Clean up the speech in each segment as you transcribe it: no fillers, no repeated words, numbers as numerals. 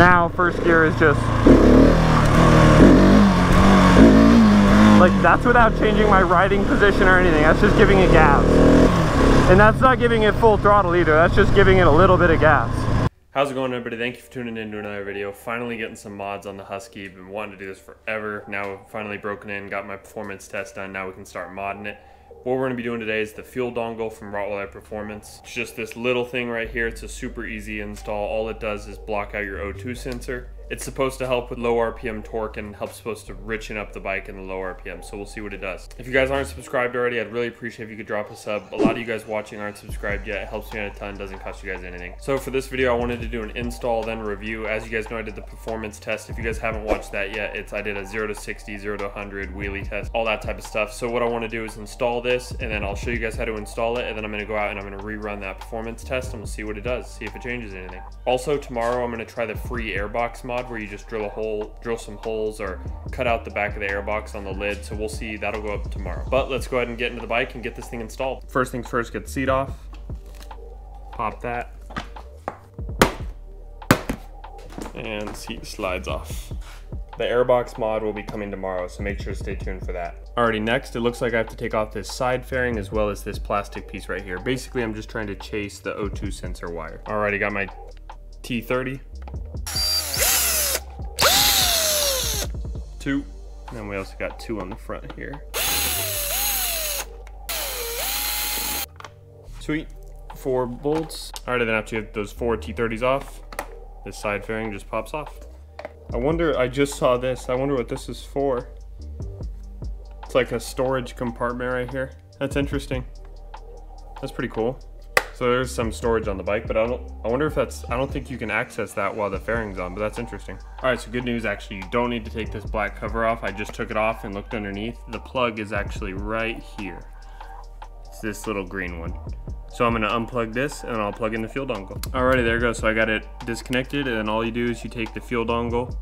Now first gear is just like, that's without changing my riding position or anything. That's just giving it gas. And that's not giving it full throttle either. That's just giving it a little bit of gas. How's it going, everybody? Thank you for tuning in to another video. Finally getting some mods on the Husky. Been wanting to do this forever. Now I've finally broken in, got my performance test done. Now we can start modding it. What we're going to be doing today is the fuel dongle from Rottweiler Performance. It's just this little thing right here. It's a super easy install. All it does is block out your O2 sensor. It's supposed to help with low RPM torque and helps supposed to richen up the bike in the low RPM. So we'll see what it does. If you guys aren't subscribed already, I'd really appreciate if you could drop a sub. A lot of you guys watching aren't subscribed yet. It helps me out a ton, doesn't cost you guys anything. So for this video, I wanted to do an install, then review. As you guys know, I did the performance test. If you guys haven't watched that yet, I did a 0 to 60, 0 to 100 wheelie test, all that type of stuff. So what I want to do is install this, and then I'll show you guys how to install it. And then I'm going to go out and I'm going to rerun that performance test and we'll see what it does, see if it changes anything. Also tomorrow, I'm going to try the free airbox mod, where you just drill some holes or cut out the back of the airbox on the lid. So we'll see, that'll go up tomorrow. But let's go ahead and get into the bike and get this thing installed. First things first, get the seat off, pop that, and seat slides off. The airbox mod will be coming tomorrow, so make sure to stay tuned for that. Alrighty, next, it looks like I have to take off this side fairing as well as this plastic piece right here. Basically, I'm just trying to chase the O2 sensor wire. Alrighty, got my T30. 2, and then we also got 2 on the front here. Sweet, 4 bolts. All right, then after you have those 4 T30s off, this side fairing just pops off. I wonder, I just saw this. I wonder what this is for. It's like a storage compartment right here. That's interesting. That's pretty cool. So there's some storage on the bike, but I wonder if that's, I don't think you can access that while the fairing's on, but that's interesting. All right, so good news, actually, you don't need to take this black cover off. I just took it off and looked underneath. The plug is actually right here. It's this little green one. So I'm gonna unplug this and I'll plug in the fuel dongle. Alrighty, there it goes. So I got it disconnected, and then all you do is you take the fuel dongle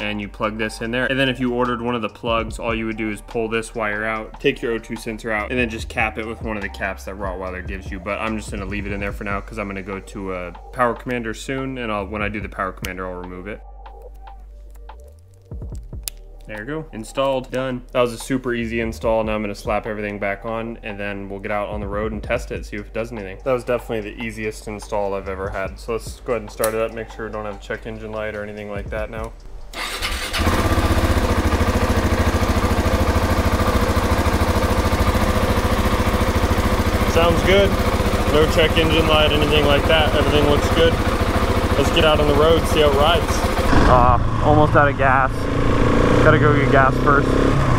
and you plug this in there. And then if you ordered one of the plugs, all you would do is pull this wire out, take your O2 sensor out, and then just cap it with one of the caps that Rottweiler gives you. But I'm just gonna leave it in there for now because I'm gonna go to a power commander soon, and when I do the power commander, I'll remove it. There you go, installed, done. That was a super easy install. Now I'm gonna slap everything back on, and then we'll get out on the road and test it, see if it does anything. That was definitely the easiest install I've ever had. So let's go ahead and start it up, make sure we don't have a check engine light or anything like that now. Sounds good. No check engine light, anything like that. Everything looks good. Let's get out on the road, see how it rides. Almost out of gas. Gotta go get gas first.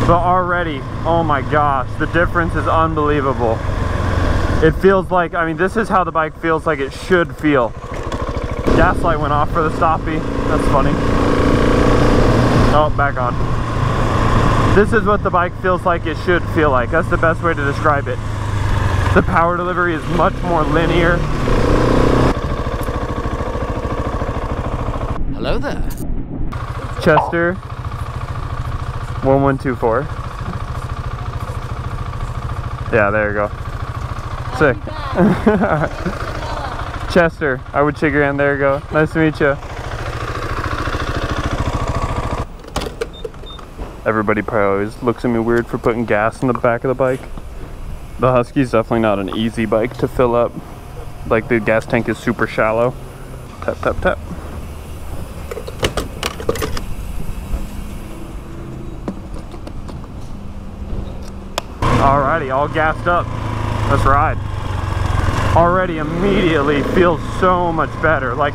But already, oh my gosh, the difference is unbelievable. It feels like, I mean, this is how the bike feels like it should feel. Gas light went off for the stoppie. That's funny. Oh, back on. This is what the bike feels like it should feel like. That's the best way to describe it. The power delivery is much more linear. Hello there. Chester, 1124. Yeah, there you go. Sick. Chester, I would shake your hand. There you go. Nice to meet you. Everybody probably always looks at me weird for putting gas in the back of the bike. The Husky's definitely not an easy bike to fill up. Like, the gas tank is super shallow. Tap, tap, tap. Alrighty, all gassed up. Let's ride. Already immediately feels so much better. Like,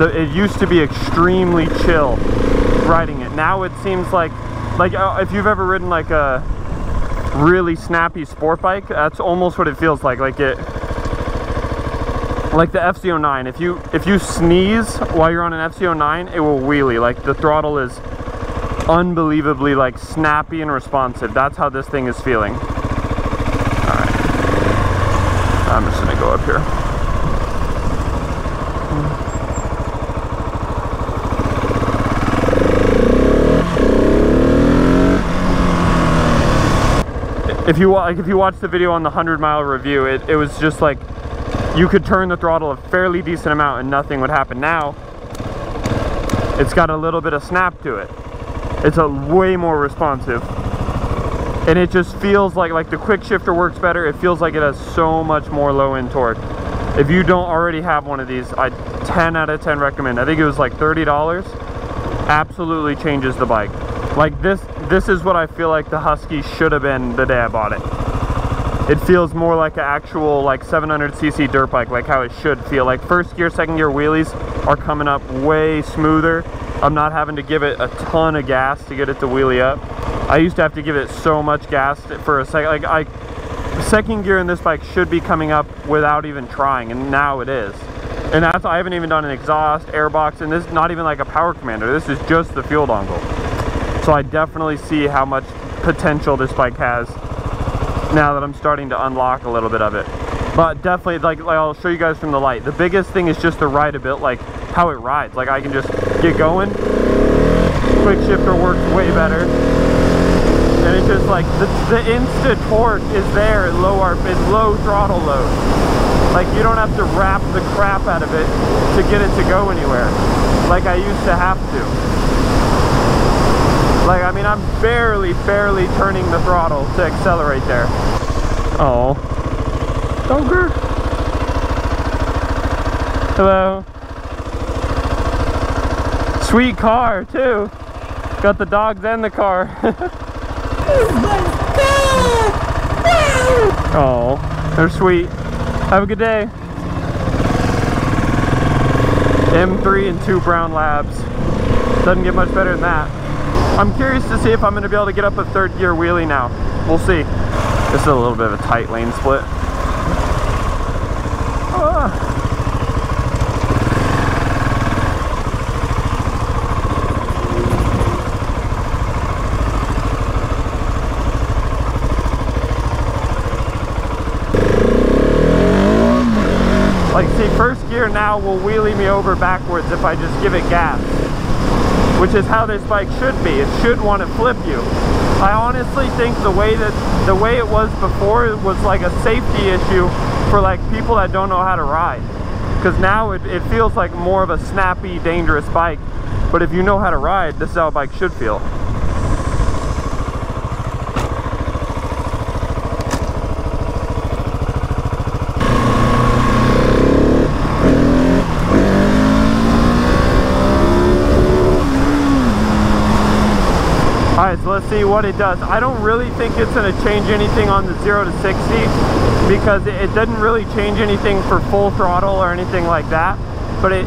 it used to be extremely chill riding it. Now it seems like if you've ever ridden like a really snappy sport bike, that's almost what it feels like. Like the FC09, if you sneeze while you're on an FC09, it will wheelie. Like, the throttle is unbelievably like snappy and responsive. That's how this thing is feeling. All right, I'm just gonna go up here. If you watch the video on the 100-mile review, it was just like you could turn the throttle a fairly decent amount and nothing would happen. Now It's got a little bit of snap to it. It's a way more responsive. And it just feels like the quick shifter works better. It feels like it has so much more low end torque. If you don't already have one of these, I 10 out of 10 recommend. I think it was like $30. Absolutely changes the bike. Like this is what I feel like the Husky should have been the day I bought it. It feels more like an actual like 700cc dirt bike, like how it should feel. Like first gear, second gear wheelies are coming up way smoother. I'm not having to give it a ton of gas to get it to wheelie up. I used to have to give it so much gas for a second. Like second gear in this bike should be coming up without even trying, and now it is. And that's, I haven't even done an exhaust, airbox, and this is not even like a power commander. This is just the fuel dongle. So I definitely see how much potential this bike has now that I'm starting to unlock a little bit of it. But definitely, like I'll show you guys from the light. The biggest thing is just the ride a bit, like how it rides. Like I can just get going. Quick shifter works way better. And it's just like the insta torque is there at low RPM, it's low throttle load. Like you don't have to wrap the crap out of it to get it to go anywhere, like I used to have to. Like I mean, I'm barely turning the throttle to accelerate there. Oh, Dogger. Hello. Sweet car too. Got the dogs and the car. Oh, they're sweet. Have a good day. M3 and 2 brown labs. Doesn't get much better than that. I'm curious to see if I'm going to be able to get up a third gear wheelie now. We'll see. This is a little bit of a tight lane split. First gear now will wheelie me over backwards if I just give it gas, which is how this bike should be. It should want to flip you. I honestly think the way it was before, it was like a safety issue for like people that don't know how to ride, because now it feels like more of a snappy, dangerous bike. But if you know how to ride, this is how a bike should feel. So let's see what it does. I don't really think it's going to change anything on the 0 to 60, because it doesn't really change anything for full throttle or anything like that. But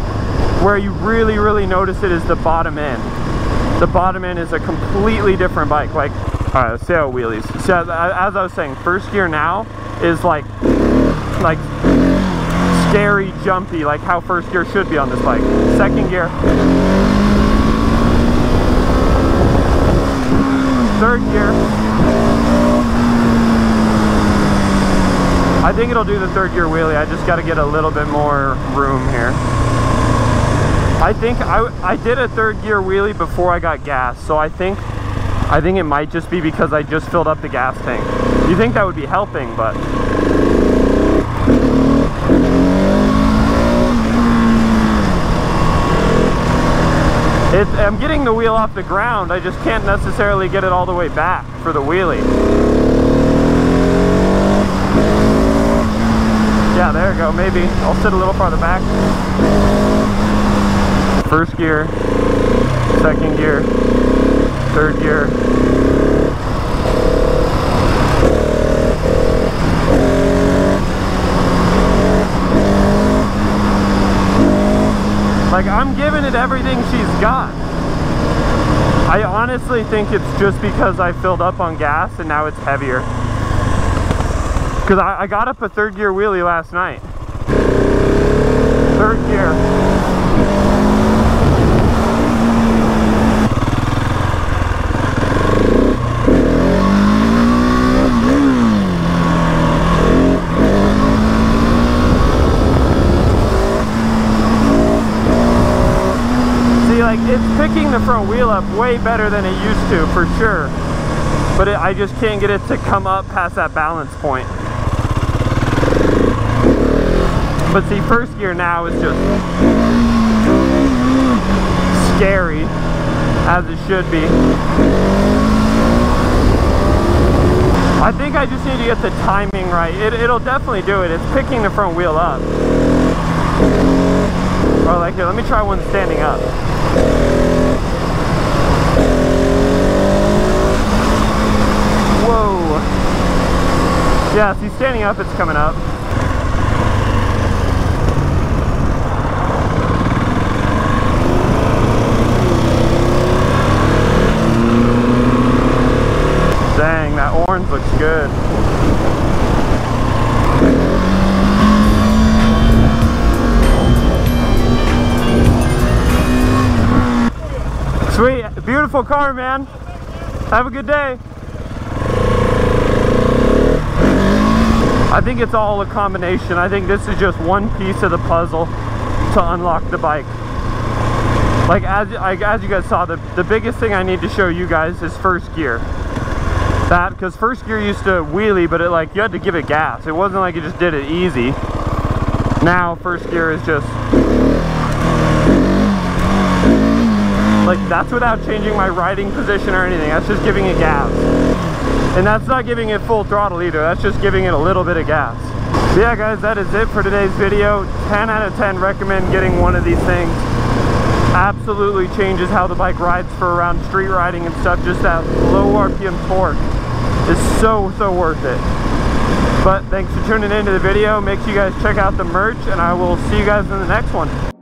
where you really notice it is the bottom end. The bottom end is a completely different bike. Like, all right, let's see how it wheelies. So as I was saying, first gear now is like scary jumpy, like how first gear should be on this bike. Second gear. Third gear. I think it'll do the third gear wheelie. I just got to get a little bit more room here. I think I did a third gear wheelie before I got gas, so I think it might just be because I just filled up the gas tank. You'd think that would be helping, but I'm getting the wheel off the ground. I just can't necessarily get it all the way back for the wheelie. Yeah, there we go, maybe. I'll sit a little farther back. First gear, second gear, third gear. Like, I'm giving it everything she's got. I honestly think it's just because I filled up on gas and now it's heavier. Because I got up a third gear wheelie last night. Third gear. It's picking the front wheel up way better than it used to, for sure. But I just can't get it to come up past that balance point. But see, first gear now is just scary, as it should be. I think I just need to get the timing right. It'll definitely do it. It's picking the front wheel up. Or like here, let me try one standing up. Whoa. Yeah, if he's standing up, it's coming up. Dang, that orange looks good. Sweet, beautiful car, man. Have a good day. I think it's all a combination. I think this is just one piece of the puzzle to unlock the bike. Like as you guys saw, the biggest thing I need to show you guys is first gear. That, because first gear used to wheelie, but it like you had to give it gas. It wasn't like you just did it easy. Now first gear is just like, that's without changing my riding position or anything. That's just giving it gas, and that's not giving it full throttle either. That's just giving it a little bit of gas. So yeah guys, that is it for today's video. 10 out of 10 recommend getting one of these things. Absolutely changes how the bike rides for around street riding and stuff. Just that low RPM torque is so worth it. But thanks for tuning into the video. Make sure you guys check out the merch, and I will see you guys in the next one.